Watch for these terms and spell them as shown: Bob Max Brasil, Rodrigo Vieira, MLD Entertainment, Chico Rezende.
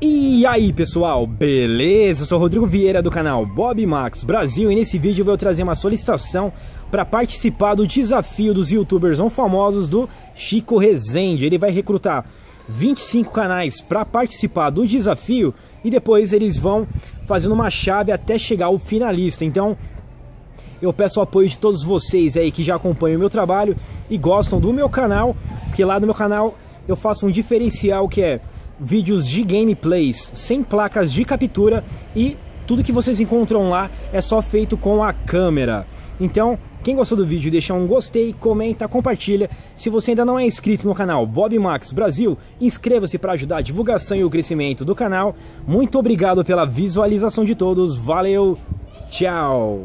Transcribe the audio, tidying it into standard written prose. E aí pessoal, beleza? Eu sou o Rodrigo Vieira do canal Bob Max Brasil e nesse vídeo eu vou trazer uma solicitação para participar do desafio dos youtubers não famosos do Chico Rezende. Ele vai recrutar 25 canais para participar do desafio e depois eles vão fazendo uma chave até chegar ao finalista. Então eu peço o apoio de todos vocês aí que já acompanham o meu trabalho e gostam do meu canal, porque lá no meu canal eu faço um diferencial que é vídeos de gameplays sem placas de captura e tudo que vocês encontram lá é só feito com a câmera. Então, quem gostou do vídeo, deixa um gostei, comenta, compartilha. Se você ainda não é inscrito no canal Bob Max Brasil, inscreva-se para ajudar a divulgação e o crescimento do canal. Muito obrigado pela visualização de todos, valeu, tchau!